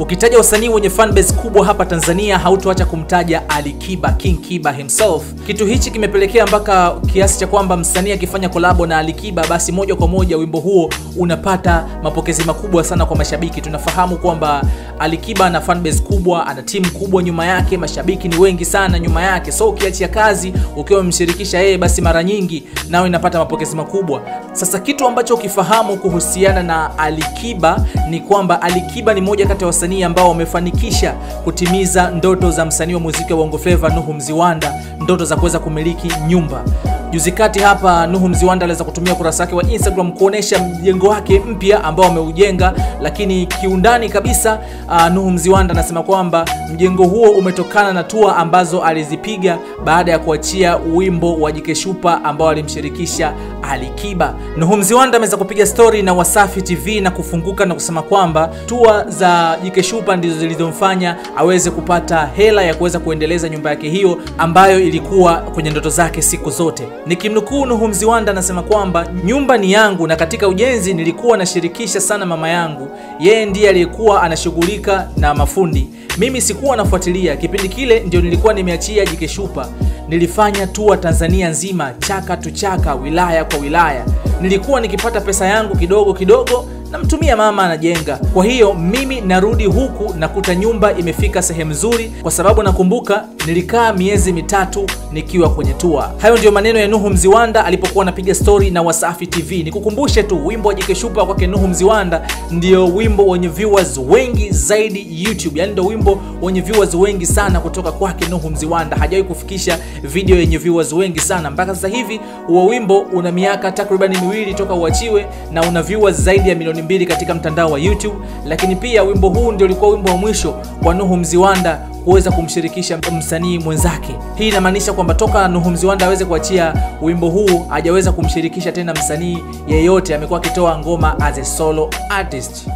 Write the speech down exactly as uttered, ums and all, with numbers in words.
Ukitaja wasanii wenye fanbase kubwa hapa Tanzania hautoacha kumtaja Alikiba, King Kiba himself. Kitu hichi kimepelekea mpaka kiasi cha kwamba msanii akifanya kolabo na Alikiba basi moja kwa moja wimbo huo unapata mapokezi makubwa sana kwa mashabiki. Tunafahamu kwamba Alikiba ana fanbase kubwa, ana timu kubwa nyuma yake, mashabiki ni wengi sana nyuma yake. So ukiachia kazi, ukiwa umemshirikisha yeye basi mara nyingi nao inapata mapokezi makubwa. Sasa kitu ambacho ukifahamu kuhusiana na Alikiba ni kwamba Alikiba ni moja kati ya wasanii ambao wamefanikisha kutimiza ndoto za msanii wa muziki wa Bongo Flava Nuhu Mziwanda, ndoto za kuweza kumiliki nyumba. Juzi kati hapa Nuhu Mziwanda aliweza kutumia kurasa yake wa Instagram kuonesha mjengo wake mpya ambao ameujenga, lakini kiundani kabisa uh, Nuhu Mziwanda anasema kwamba mjengo huo umetokana na tour ambazo alizipiga baada ya kuachia wimbo wa Jike Shupa ambao alimshirikisha Alikiba. Nuhu Mziwanda ameweza kupiga story na Wasafi T V na kufunguka na kusema kwamba tour za Jike Shupa ndizo zilizomfanya aweze kupata hela ya kuweza kuendeleza nyumba yake hiyo ambayo ilikuwa kwenye ndoto zake siku zote. Nikimnukuu Nuhu Mziwanda anasema kwamba nyumba ni yangu na katika ujenzi nilikuwa nashirikisha sana mama yangu. Yeye ndiye aliyekuwa anashughulika na mafundi. Mimi sikuwa nafuatilia. Kipindi kile ndio nilikuwa nimeachia Jike Shupa. Nilifanya tour Tanzania nzima, chaka tu chaka, wilaya kwa wilaya. Nilikuwa nikipata pesa yangu kidogo kidogo na mtumia mama anajenga. Kwa hiyo mimi narudi huku na kuta nyumba imefika sehemu nzuri, kwa sababu nakumbuka nilikaa miezi mitatu nikiwa kwenye tour. Hayo ndio maneno ya Nuhu Mziwanda alipokuwa anapiga story na Wasafi T V. Nikukumbushe tu wimbo wa Jike Shupa kwa Nuhu Mziwanda ndio wimbo wenye viewers wengi zaidi YouTube. Yaani ndio wimbo wenye viewers wengi sana kutoka kwa Nuhu Mziwanda. Hajawahi kufikisha video yenye viewers wengi sana mpaka sasa hivi. Huo wimbo una miaka takriban miwili toka uachiwe na una viewers zaidi ya milioni mbili katika mtandao wa YouTube, lakini pia wimbo huu ndio ulikuwa wimbo wa mwisho kwa Nuhu Mziwanda kuweza kumshirikisha msanii mwenzake. Hii inamaanisha kwamba toka Nuhu Mziwanda aweze kuachia wimbo huu hajaweza kumshirikisha tena msanii yeyote, amekuwa akitoa ngoma as a solo artist.